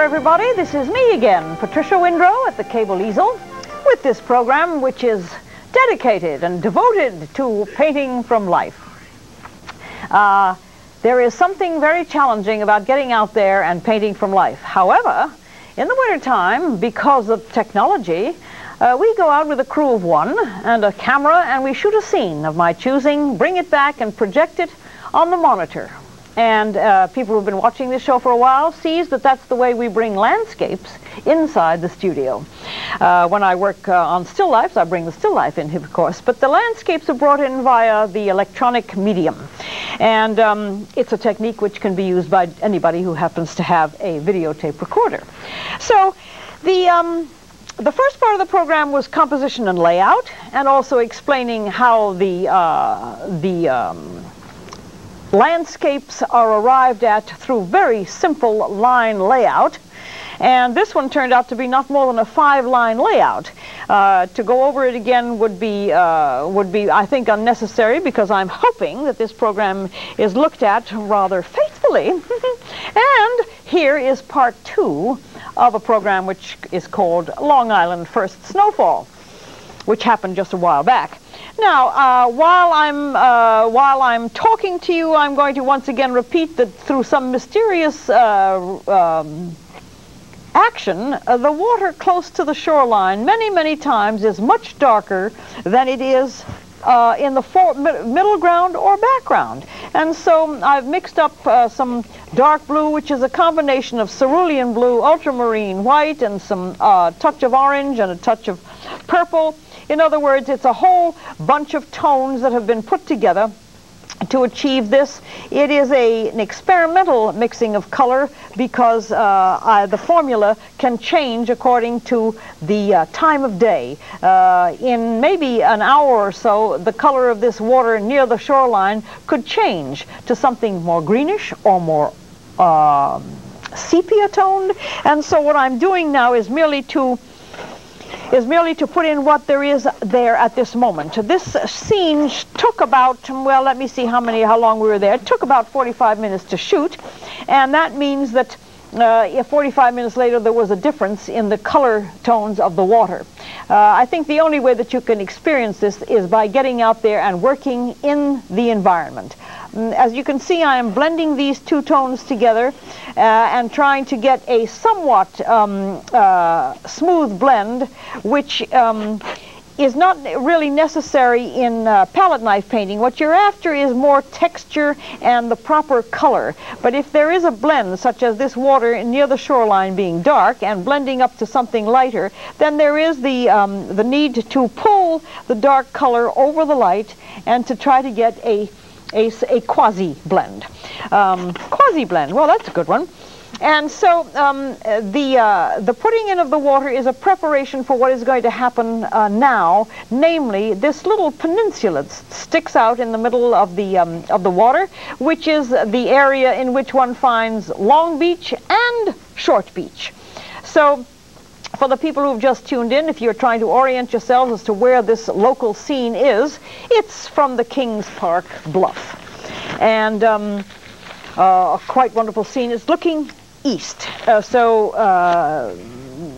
Everybody, this is me again, Patricia Windrow at The Cable Easel, with this program which is dedicated and devoted to painting from life. There is something very challenging about getting out there and painting from life. However, in the wintertime, because of technology, we go out with a crew of one and a camera and we shoot a scene of my choosing, bring it back and project it on the monitor. And people who've been watching this show for a while sees that that's the way we bring landscapes inside the studio. When I work on still lifes, I bring the still life in, of course, but the landscapes are brought in via the electronic medium. And it's a technique which can be used by anybody who happens to have a videotape recorder. So the first part of the program was composition and layout, and also explaining how the landscapes are arrived at through very simple line layout, and this one turned out to be not more than a 5-line layout. To go over it again would be, I think, unnecessary, because I'm hoping that this program is looked at rather faithfully. And here is part 2 of a program which is called Long Island First Snowfall, which happened just a while back. Now, while I'm talking to you, I'm going to once again repeat that through some mysterious action, the water close to the shoreline many, many times is much darker than it is in the middle ground or background. And so I've mixed up some dark blue, which is a combination of cerulean blue, ultramarine white, and some touch of orange and a touch of purple. In other words, it's a whole bunch of tones that have been put together to achieve this. It is an experimental mixing of color, because the formula can change according to the time of day. In maybe an hour or so, the color of this water near the shoreline could change to something more greenish or more sepia toned. And so what I'm doing now is merely to put in what there is there at this moment. This scene took about, well, let me see how long we were there. It took about 45 minutes to shoot, and that means that if 45 minutes later there was a difference in the color tones of the water. I think the only way that you can experience this is by getting out there and working in the environment. As you can see, I am blending these two tones together and trying to get a somewhat smooth blend, which is not really necessary in palette knife painting. What you're after is more texture and the proper color. But if there is a blend, such as this water near the shoreline being dark and blending up to something lighter, then there is the need to pull the dark color over the light and to try to get a quasi-blend. Quasi-blend, well, that's a good one. And so the putting in of the water is a preparation for what is going to happen now, namely this little peninsula that sticks out in the middle of the water, which is the area in which one finds Long Beach and Short Beach. So, for the people who have just tuned in, if you're trying to orient yourselves as to where this local scene is, it's from the King's Park Bluff. And a quite wonderful scene. It's looking east.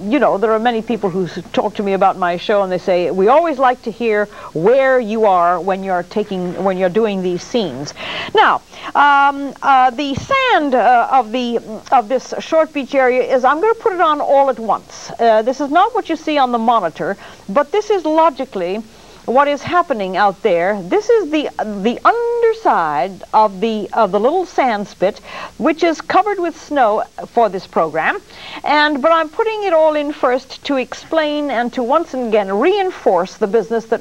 you know, there are many people who talk to me about my show, and they say, we always like to hear where you are when you're taking, when you're doing these scenes. Now, the sand of this Short Beach area is, I'm going to put it on all at once. This is not what you see on the monitor, but this is logically what is happening out there. This is the underside of the little sand spit, which is covered with snow for this program, but I'm putting it all in first to explain and to once again reinforce the business that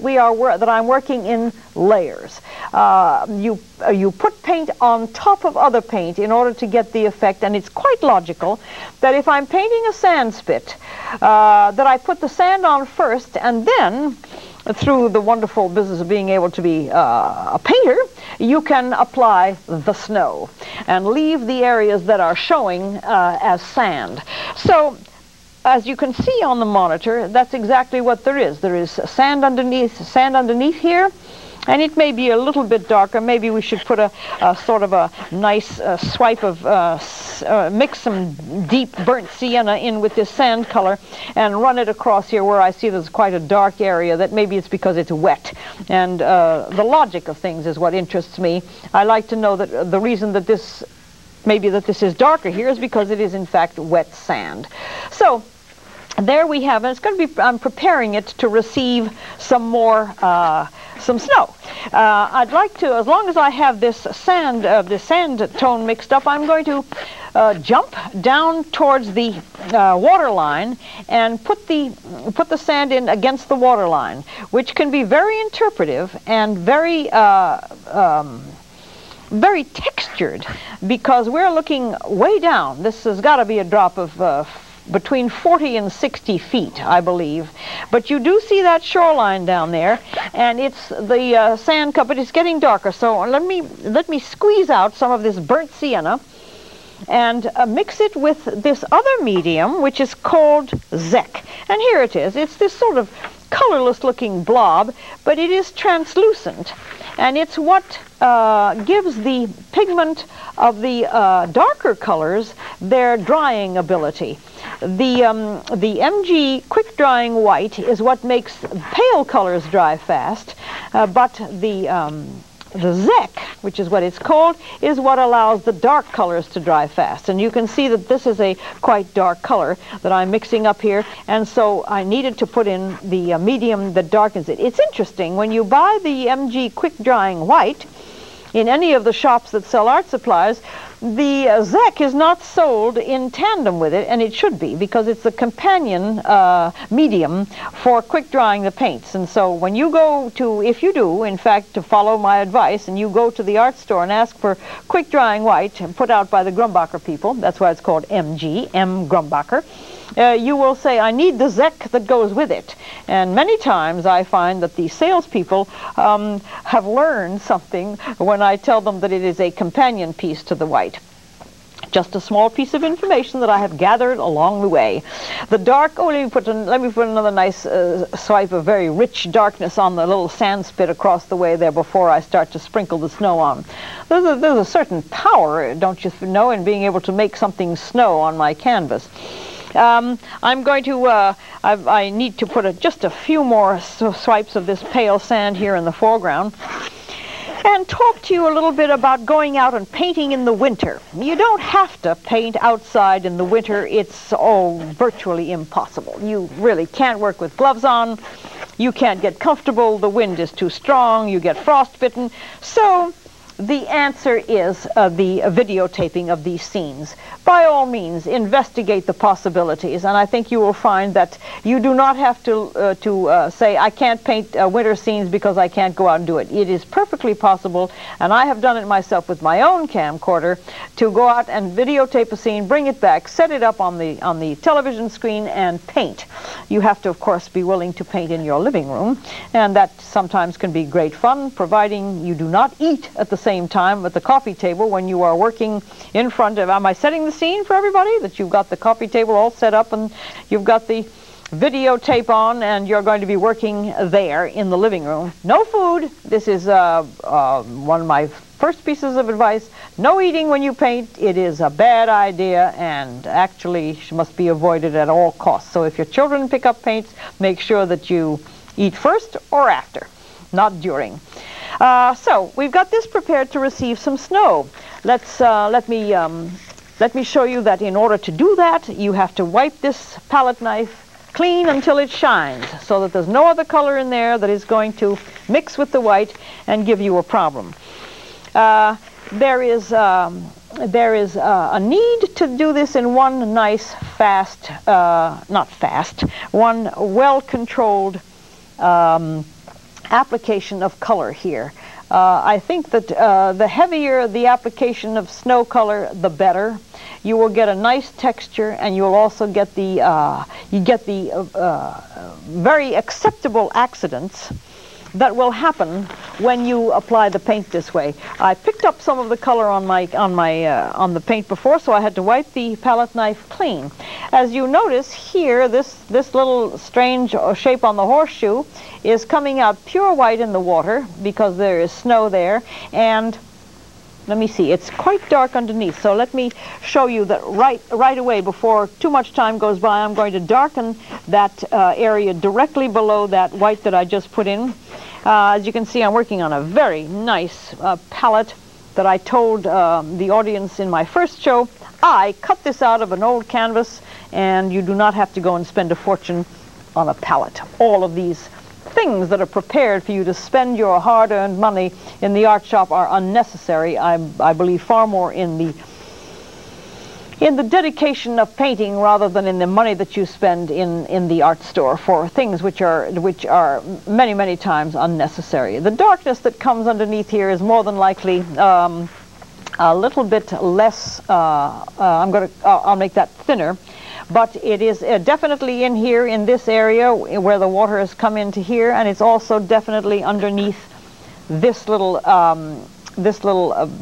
I'm working in layers. You put paint on top of other paint in order to get the effect, and it's quite logical that if I'm painting a sand spit, that I put the sand on first, and then through the wonderful business of being able to be a painter, you can apply the snow and leave the areas that are showing as sand. So, as you can see on the monitor, that's exactly what there is. There is sand underneath here, and it may be a little bit darker. Maybe we should put a sort of a nice swipe of, mix some deep burnt sienna in with this sand color and run it across here where I see there's quite a dark area. That maybe it's because it's wet. And the logic of things is what interests me. I like to know that the reason that this, maybe that this is darker here is because it is in fact wet sand. So, there we have, and it's going to be, I'm preparing it to receive some more, some snow. I'd like to, as long as I have this sand tone mixed up, I'm going to jump down towards the water line and put the sand in against the water line, which can be very interpretive and very, very textured, because we're looking way down. This has got to be a drop of between 40 and 60 feet, I believe. But you do see that shoreline down there, and it's the sand cup, but it's getting darker. So let me squeeze out some of this burnt sienna and mix it with this other medium, which is called Zec. And here it is. It's this sort of colorless looking blob, but it is translucent. And it's what gives the pigment of the darker colors their drying ability. The MG quick drying white is what makes pale colors dry fast, but the Zec, which is what it's called, is what allows the dark colors to dry fast. And you can see that this is a quite dark color that I'm mixing up here, and so I needed to put in the medium that darkens it. It's interesting, when you buy the MG quick drying white in any of the shops that sell art supplies, the Zec is not sold in tandem with it, and it should be, because it's a companion medium for quick drying the paints. And so when you go to, if you do, in fact, to follow my advice, and you go to the art store and ask for quick drying white and put out by the Grumbacher people, that's why it's called MG, M. Grumbacher, you will say, I need the Zec that goes with it. And many times I find that the salespeople have learned something when I tell them that it is a companion piece to the white. Just a small piece of information that I have gathered along the way. The dark, oh, let me put another nice swipe of very rich darkness on the little sand spit across the way there before I start to sprinkle the snow on. There's a certain power, don't you know, in being able to make something snow on my canvas. I'm going to, I need to put just a few more swipes of this pale sand here in the foreground and talk to you a little bit about going out and painting in the winter. You don't have to paint outside in the winter. It's virtually impossible. You really can't work with gloves on. You can't get comfortable. The wind is too strong. You get frostbitten. So the answer is the videotaping of these scenes. By all means, investigate the possibilities, and I think you will find that you do not have to say, I can't paint winter scenes because I can't go out and do it. It is perfectly possible, and I have done it myself with my own camcorder, to go out and videotape a scene, bring it back, set it up on the television screen, and paint. You have to, of course, be willing to paint in your living room, and that sometimes can be great fun, providing you do not eat at the same time at the coffee table when you are working in front of, am I setting the scene for everybody? That you've got the coffee table all set up and you've got the videotape on and you're going to be working there in the living room. No food. This is one of my First pieces of advice, no eating when you paint. It is a bad idea and actually must be avoided at all costs. So if your children pick up paints, make sure that you eat first or after, not during. So we've got this prepared to receive some snow. Let me show you that in order to do that, you have to wipe this palette knife clean until it shines, so that there's no other color in there that is going to mix with the white and give you a problem. There is a need to do this in one nice, one well-controlled application of color here. I think that the heavier the application of snow color, the better. You will get a nice texture, and you'll also get the very acceptable accidents that will happen when you apply the paint this way. I picked up some of the color on the paint before, so I had to wipe the palette knife clean. As you notice here, this little strange shape on the horseshoe is coming out pure white in the water because there is snow there, and let me see, it's quite dark underneath, so let me show you that right away before too much time goes by. I'm going to darken that area directly below that white that I just put in. As you can see, I'm working on a very nice palette that I told the audience in my first show, I cut this out of an old canvas, and you do not have to go and spend a fortune on a palette. All of these things that are prepared for you to spend your hard-earned money in the art shop are unnecessary. I believe far more in the dedication of painting rather than in the money that you spend in the art store for things which are many times unnecessary. The darkness that comes underneath here is more than likely a little bit less. I'll make that thinner. But it is definitely in here, in this area where the water has come into here, and it's also definitely underneath this little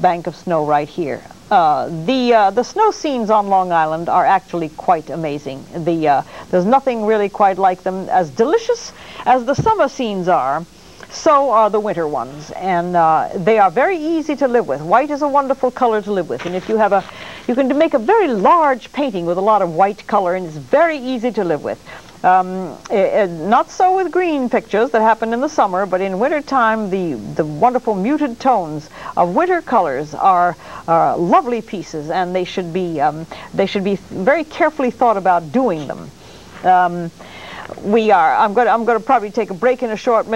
bank of snow right here. The snow scenes on Long Island are actually quite amazing. There's nothing really quite like them. As delicious as the summer scenes are, so are the winter ones, and they are very easy to live with. White is a wonderful color to live with, and if you have you can make a very large painting with a lot of white color, and it's very easy to live with. Not so with green pictures that happen in the summer, but in winter time, the wonderful muted tones of winter colors are lovely pieces, and they should be very carefully thought about doing them. I'm going to probably take a break in a short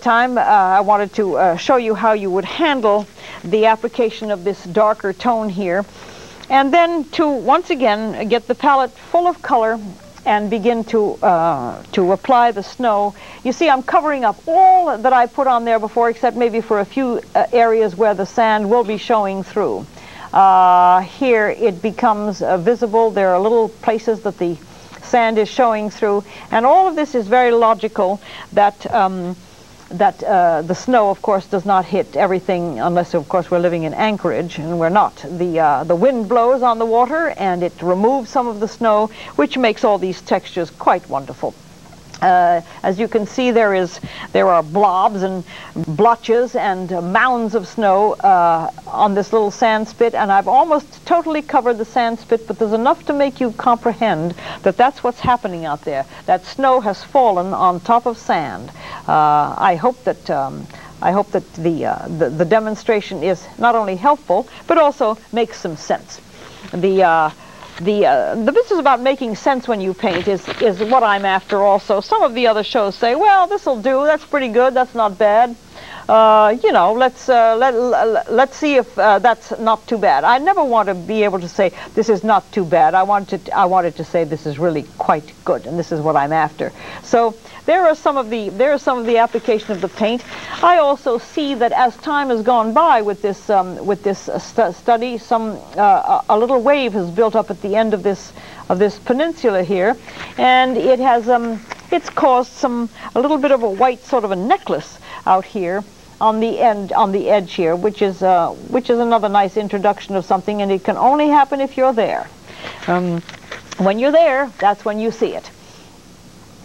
time. I wanted to show you how you would handle the application of this darker tone here, and then to once again get the palette full of color and begin to apply the snow. You see, I'm covering up all that I put on there before, except maybe for a few areas where the sand will be showing through. Here it becomes visible. There are little places that the sand is showing through, and all of this is very logical that the snow, of course, does not hit everything, unless, of course, we're living in Anchorage, and we're not. The wind blows on the water, and it removes some of the snow, which makes all these textures quite wonderful. As you can see, there are blobs and blotches and mounds of snow on this little sand spit, and I've almost totally covered the sand spit, but there's enough to make you comprehend that that's what's happening out there. That snow has fallen on top of sand. I hope that the demonstration is not only helpful but also makes some sense. The business about making sense when you paint is what I'm after also. Some of the other shows say, well, this'll do, that's pretty good, that's not bad. You know, let's see if that's not too bad. I never want to be able to say this is not too bad. I wanted to say this is really quite good, and this is what I'm after. So there are some of the application of the paint. I also see that as time has gone by with this study, a little wave has built up at the end of this peninsula here, and it has it's caused a little bit of a white sort of a necklace out here on the edge here, which is another nice introduction of something, and it can only happen if you're there. When you're there, that's when you see it.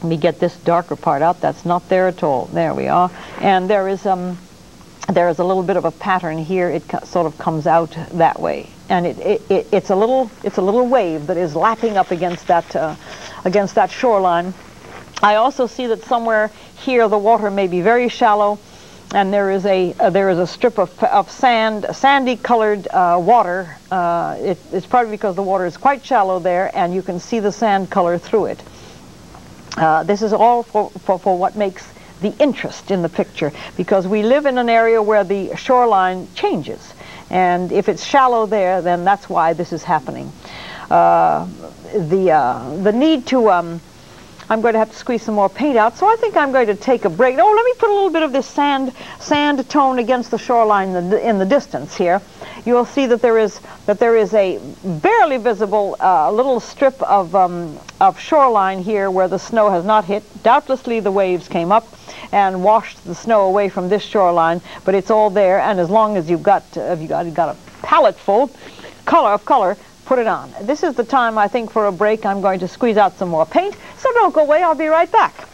Let me get this darker part out. That's not there at all. There we are. And there is there is a little bit of a pattern here. It sort of comes out that way, and it's a little wave that is lapping up against that shoreline. I also see that somewhere here the water may be very shallow, and there is a strip of sand, sandy-colored water. It's probably because the water is quite shallow there, and you can see the sand color through it. This is all for what makes the interest in the picture, because we live in an area where the shoreline changes, and if it's shallow there, then that's why this is happening. The need to I'm going to have to squeeze some more paint out, so I think I'm going to take a break. Oh, let me put a little bit of this sand tone against the shoreline in the distance here. You'll see that there is a barely visible little strip of shoreline here where the snow has not hit. Doubtlessly the waves came up and washed the snow away from this shoreline, but it's all there, and as long as you've got a palette full of color, put it on. This is the time, I think, for a break. I'm going to squeeze out some more paint, so don't go away. I'll be right back.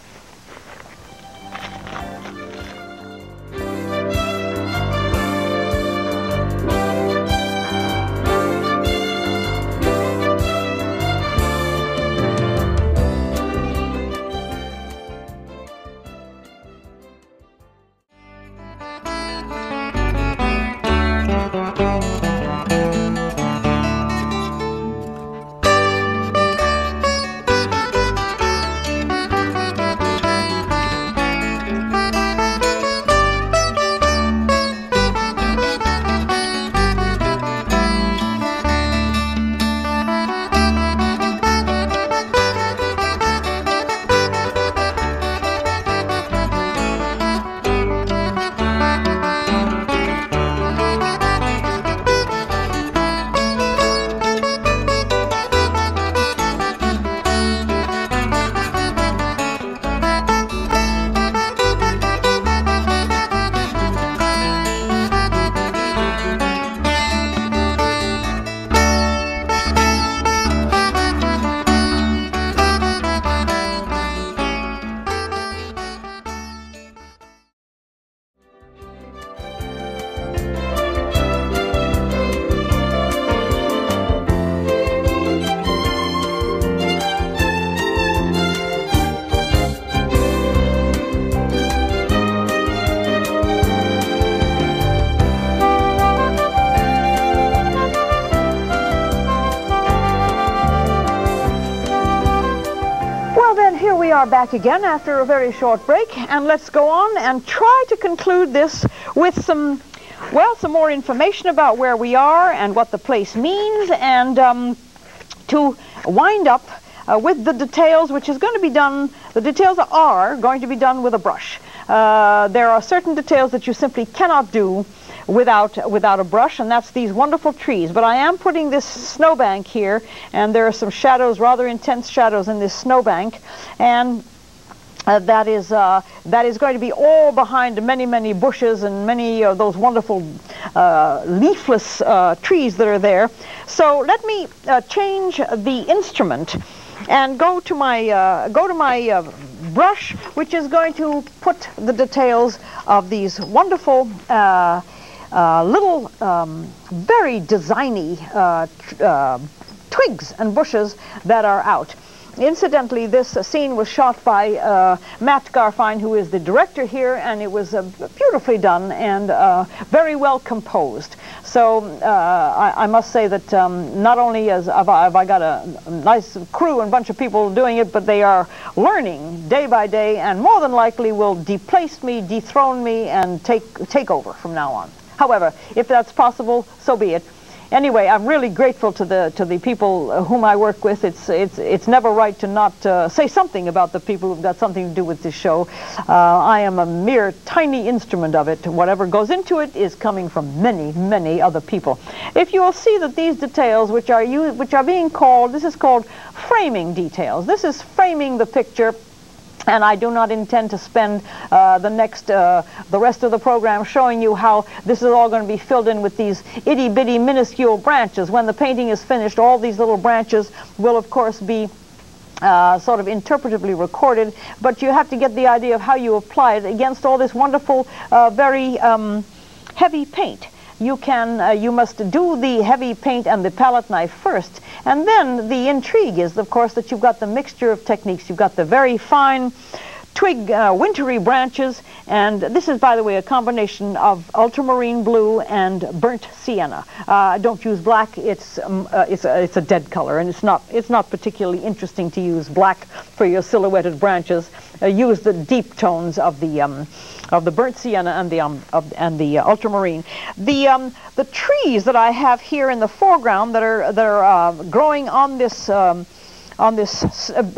Back again after a very short break, and let's go on and try to conclude this with some more information about where we are and what the place means, and to wind up with the details, which is going to be done. The details are going to be done with a brush. There are certain details that you simply cannot do without a brush, and that's these wonderful trees. But I am putting this snowbank here, and there are some shadows, rather intense shadows in this snowbank, and that is going to be all behind many bushes and many of those wonderful leafless trees that are there. So let me change the instrument and go to my brush, which is going to put the details of these wonderful little very designy twigs and bushes that are out. Incidentally, this scene was shot by Matt Garfine, who is the director here, and it was beautifully done and very well composed. So I must say that not only have I got a nice crew and bunch of people doing it, but they are learning day by day, and more than likely will deplace me, dethrone me, and take over from now on. However, if that's possible, so be it. Anyway, I'm really grateful to the people whom I work with. It's never right to not say something about the people who've got something to do with this show. I am a mere tiny instrument of it. Whatever goes into it is coming from many other people. If you will see that these details, which are being called, this is called framing details. This is framing the picture. And I do not intend to spend the rest of the program showing you how this is all going to be filled in with these itty-bitty minuscule branches. When the painting is finished, all these little branches will, of course, be sort of interpretively recorded, but you have to get the idea of how you apply it against all this wonderful, very Heavy paint. You can, you must do the heavy paint and the palette knife first, and then the intrigue is, of course, that you've got the mixture of techniques. You've got the very fine twig wintry branches, and this is, by the way, a combination of ultramarine blue and burnt sienna. Don't use black. It's a dead color, and it's not particularly interesting to use black for your silhouetted branches. Use the deep tones of the burnt sienna and the ultramarine. The trees that I have here in the foreground that are growing on this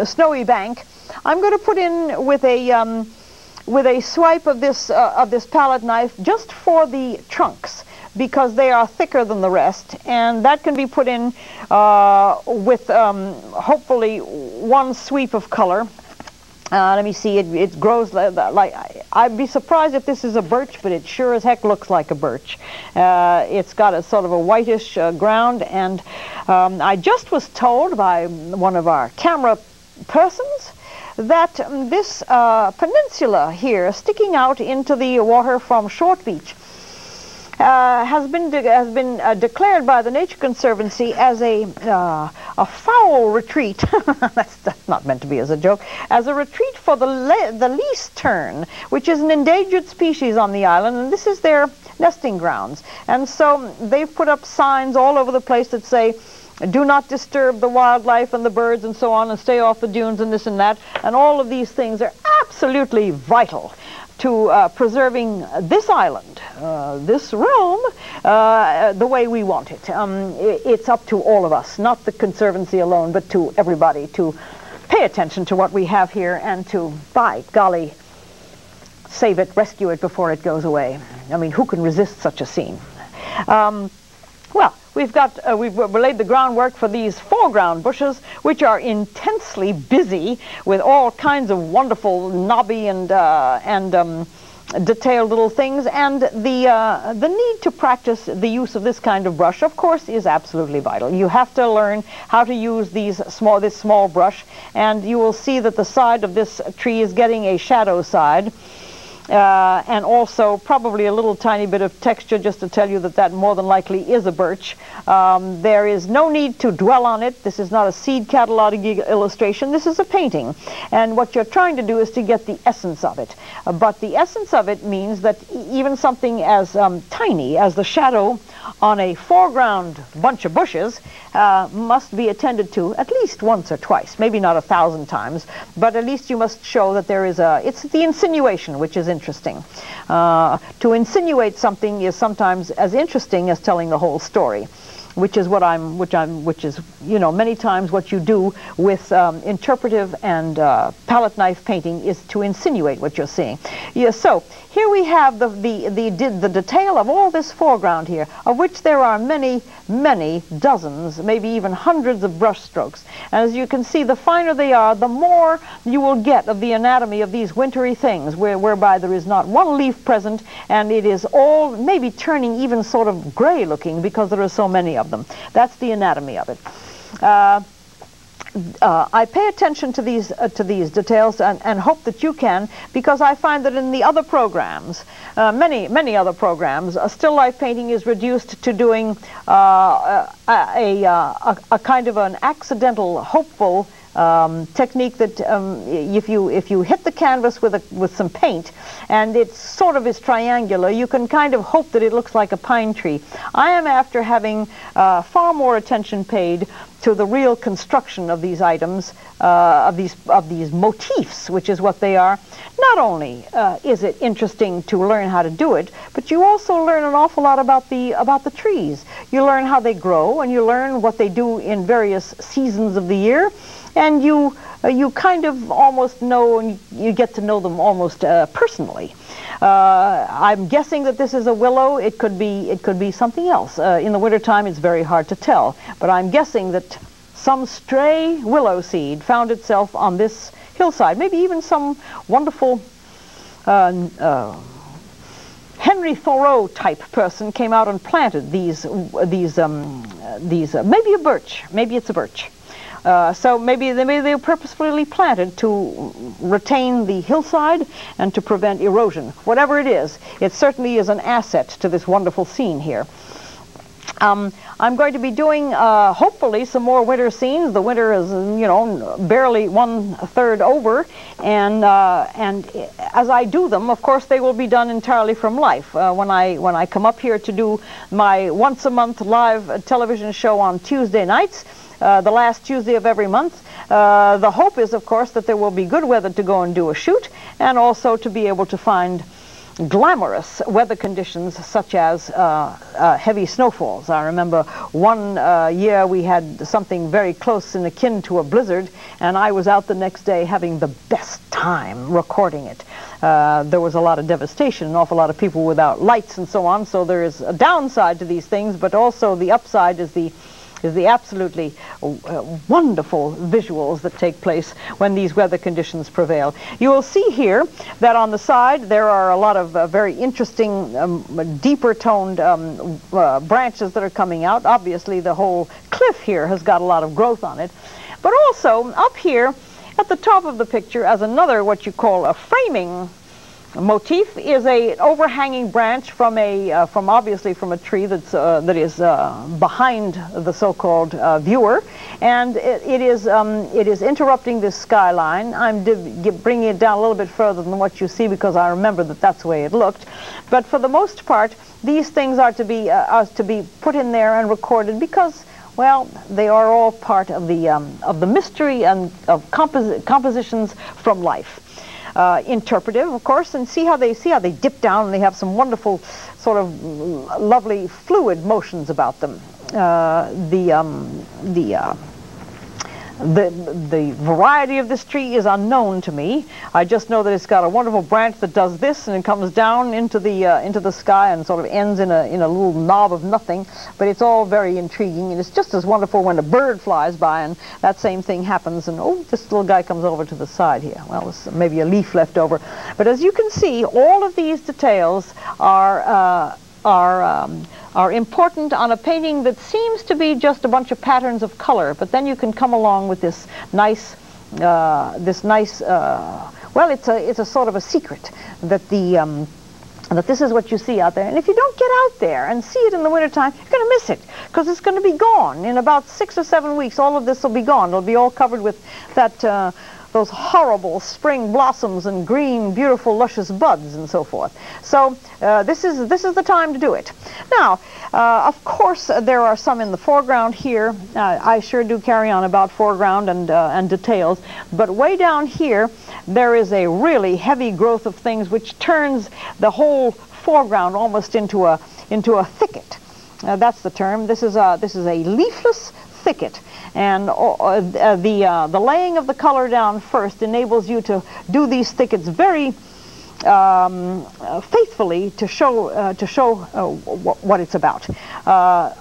snowy bank, I'm going to put in with a swipe of this palette knife just for the trunks, because they are thicker than the rest, and that can be put in with hopefully one sweep of color. Let me see, it grows like, I'd be surprised if this is a birch, but it sure as heck looks like a birch. It's got a sort of a whitish ground, and I just was told by one of our camera persons that this peninsula here sticking out into the water from Short Beach has been declared by the Nature Conservancy as a fowl retreat. That's not meant to be as a joke. As a retreat for the least tern, which is an endangered species on the island, and this is their nesting grounds. And so they've put up signs all over the place that say, do not disturb the wildlife and the birds and so on, and stay off the dunes and this and that. And all of these things are absolutely vital to preserving this island, this realm, the way we want it. It's up to all of us, not the Conservancy alone, but to everybody, to pay attention to what we have here and to, by golly, save it, rescue it before it goes away. I mean, who can resist such a scene? Well, we've laid the groundwork for these foreground bushes, which are intensely busy with all kinds of wonderful knobby and detailed little things, and the need to practice the use of this kind of brush, of course, is absolutely vital. You have to learn how to use these this small brush, and you will see that the side of this tree is getting a shadow side. And also probably a little tiny bit of texture, just to tell you that that more than likely is a birch. There is no need to dwell on it. This is not a seed cataloging illustration. This is a painting. And what you're trying to do is to get the essence of it. But the essence of it means that even something as tiny as the shadow on a foreground bunch of bushes must be attended to at least once or twice, maybe not 1,000 times, but at least you must show that there is a, it's the insinuation which is interesting. To insinuate something is sometimes as interesting as telling the whole story, which is what which is, you know, many times what you do with interpretive and palette knife painting is to insinuate what you're seeing. Yeah, so here we have the detail of all this foreground here, of which there are many, many dozens, maybe even hundreds of brush strokes. As you can see, the finer they are, the more you will get of the anatomy of these wintry things, whereby there is not one leaf present, and it is all maybe turning even sort of gray looking because there are so many of them. That's the anatomy of it. I pay attention to these details and hope that you can, because I find that in the other programs, many other programs, still life painting is reduced to doing a kind of an accidental, hopeful technique that if you hit the canvas with some paint and it sort of is triangular, you can kind of hope that it looks like a pine tree. I am after having far more attention paid to the real construction of these items, of these motifs, which is what they are. Not only is it interesting to learn how to do it, but you also learn an awful lot about the trees. You learn how they grow, and you learn what they do in various seasons of the year, and you kind of almost know, and you get to know them almost personally. I'm guessing that this is a willow. It could be something else. In the wintertime, it's very hard to tell. But I'm guessing that some stray willow seed found itself on this hillside. Maybe even some wonderful Henry Thoreau type person came out and planted these. Maybe a birch. Maybe it's a birch. So maybe they were purposefully planted to retain the hillside and to prevent erosion. Whatever it is, it certainly is an asset to this wonderful scene here. I'm going to be doing, hopefully, some more winter scenes. The winter is, you know, barely one-third over, and as I do them, of course, they will be done entirely from life. When I come up here to do my once-a-month live television show on Tuesday nights, the last Tuesday of every month, the hope is, of course, that there will be good weather to go and do a shoot, and also to be able to find glamorous weather conditions such as heavy snowfalls. I remember one year we had something very close and akin to a blizzard, and I was out the next day having the best time recording it. There was a lot of devastation, an awful lot of people without lights and so on, so there is a downside to these things, but also the upside is the absolutely wonderful visuals that take place when these weather conditions prevail. You will see here that on the side there are a lot of very interesting, deeper-toned branches that are coming out. Obviously, the whole cliff here has got a lot of growth on it. But also, up here at the top of the picture, as another what you call a framing motif, is a overhanging branch from a obviously from a tree that's that is behind the so-called viewer, and it is interrupting this skyline. I'm bringing it down a little bit further than what you see because I remember that that's the way it looked. But for the most part, these things are to be put in there and recorded because, well, they are all part of the mystery and of compositions from life. Interpretive, of course, and see how they dip down, and they have some wonderful sort of lovely fluid motions about them. The variety of this tree is unknown to me. I just know that it's got a wonderful branch that does this, and it comes down into the sky and sort of ends in a little knob of nothing. But it's all very intriguing, and it's just as wonderful when a bird flies by and that same thing happens. And oh, this little guy comes over to the side here. Well, there's maybe a leaf left over. But as you can see, all of these details are important on a painting that seems to be just a bunch of patterns of color, but then you can come along with this nice well, it's a sort of a secret that that this is what you see out there, and if you don't get out there and see it in the wintertime, you're going to miss it, because it's going to be gone in about 6 or 7 weeks. All of this will be gone. It'll be all covered with that those horrible spring blossoms and green, beautiful, luscious buds and so forth. So this is the time to do it. Now, of course, there are some in the foreground here. I sure do carry on about foreground and details, but way down here, there is a really heavy growth of things which turns the whole foreground almost into a thicket. That's the term. This is a leafless thicket, and the laying of the color down first enables you to do these thickets very faithfully to show what it's about.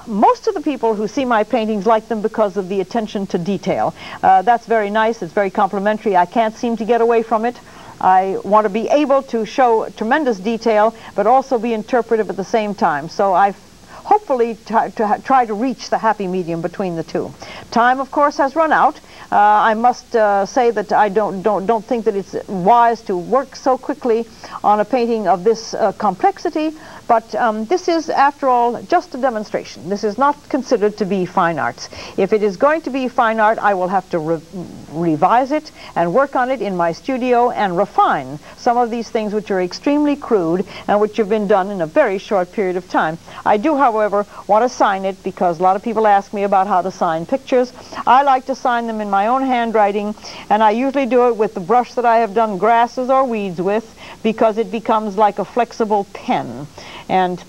Most of the people who see my paintings like them because of the attention to detail. That's very nice. It's very complimentary. I can't seem to get away from it. I want to be able to show tremendous detail, but also be interpretive at the same time. So I've hopefully try to reach the happy medium between the two. Time, of course, has run out. I must say that I don't think that it's wise to work so quickly on a painting of this complexity, but this is, after all, just a demonstration. This is not considered to be fine arts. If it is going to be fine art, I will have to revise it and work on it in my studio and refine some of these things which are extremely crude and which have been done in a very short period of time. I do, however, want to sign it because a lot of people ask me about how to sign pictures. I like to sign them in my own handwriting, and I usually do it with the brush that I have done grasses or weeds with, because it becomes like a flexible pen. And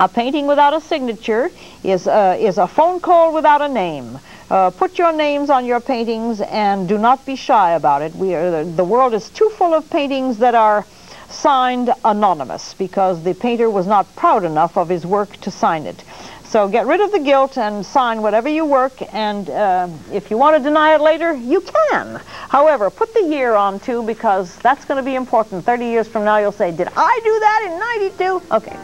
a painting without a signature is a phone call without a name. Put your names on your paintings and do not be shy about it. The world is too full of paintings that are signed anonymous because the painter was not proud enough of his work to sign it. So get rid of the guilt and sign whatever you work, and if you want to deny it later, you can. However, put the year on too, because that's going to be important. 30 years from now, you'll say, did I do that in '92? Okay.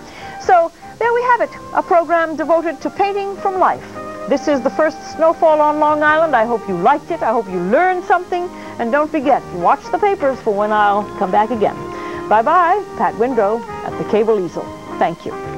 So there we have it, a program devoted to painting from life. This is the first snowfall on Long Island. I hope you liked it. I hope you learned something. And don't forget, watch the papers for when I'll come back again. Bye-bye. Pat Windrow at The Cable Easel. Thank you.